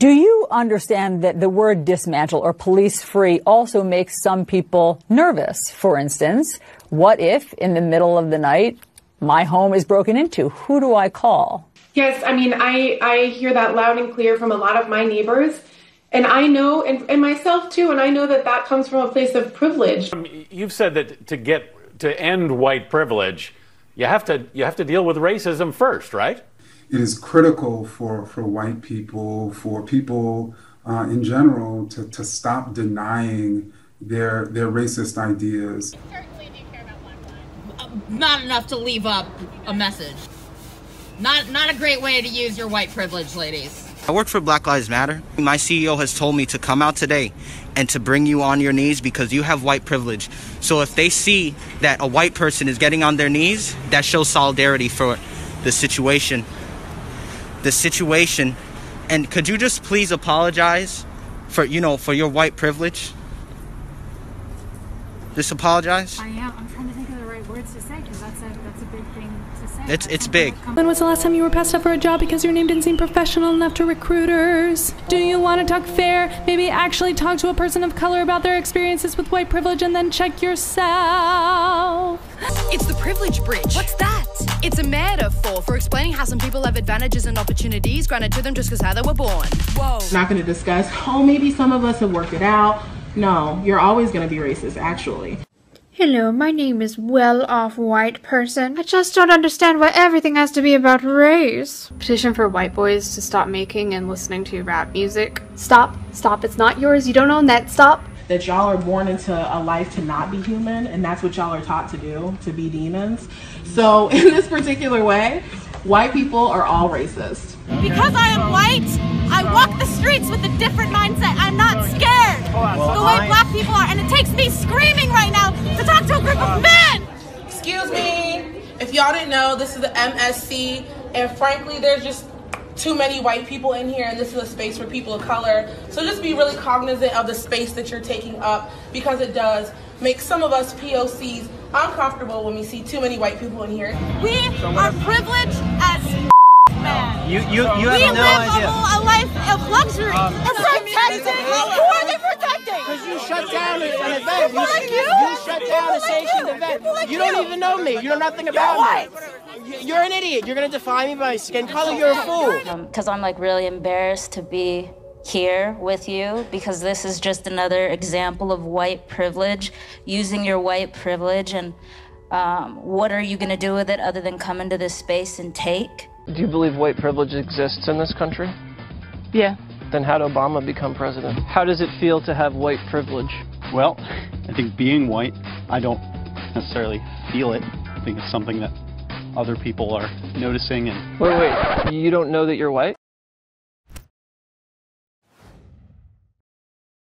Do you understand that the word dismantle or police-free also makes some people nervous? For instance, what if in the middle of the night my home is broken into? Who do I call? Yes, I mean, I hear that loud and clear from a lot of my neighbors. And I know, and myself too, and I know that that comes from a place of privilege. You've said that to end white privilege, you have to deal with racism first, right? It is critical for white people, for people in general, to stop denying their racist ideas. Certainly, do you care about black lives? Not enough to leave up a message. Not a great way to use your white privilege, ladies. I work for Black Lives Matter. My CEO has told me to come out today and to bring you on your knees because you have white privilege. So if they see that a white person is getting on their knees, that shows solidarity for the situation. The situation. And could you just please apologize for, you know, for your white privilege? Just apologize. I am. I'm trying to think of the right words to say because that's a big thing. It's big. When was the last time you were passed up for a job because your name didn't seem professional enough to recruiters? Do you want to talk fair? Maybe actually talk to a person of color about their experiences with white privilege and then check yourself. It's the privilege bridge. What's that? It's a metaphor for explaining how some people have advantages and opportunities granted to them just because how they were born. Whoa. Not going to discuss, oh, maybe some of us have worked it out. No, you're always going to be racist, actually. Hello, my name is well-off white person. I just don't understand why everything has to be about race. Petition for white boys to stop making and listening to rap music. Stop. Stop. It's not yours. You don't own that. Stop. That y'all are born into a life to not be human, and that's what y'all are taught to do, to be demons. So in this particular way, white people are all racist. Because I am white, I walk the streets with a different mindset. I'm not scared the way black people are, and it takes me screaming right now to talk to a group of men! Excuse me, if y'all didn't know, this is the MSC, and frankly, there's just too many white people in here, and this is a space for people of color. So just be really cognizant of the space that you're taking up, because it does make some of us POCs uncomfortable when we see too many white people in here. We are privileged as men. You have no idea. A life of luxury. Who are they protecting? Because you shut down an event. People like you? You shut down a sanctioned event. You don't even know me. You know nothing about me. You're an idiot. You're going to define me by skin color. You're a fool. Because I'm like really embarrassed to be here with you because this is just another example of white privilege, using your white privilege, and what are you going to do with it other than come into this space and take? Do you believe white privilege exists in this country? Yeah. Then how did Obama become president? How does it feel to have white privilege? Well, I think being white, I don't necessarily feel it. I think it's something that other people are noticing. And wait, you don't know that you're white?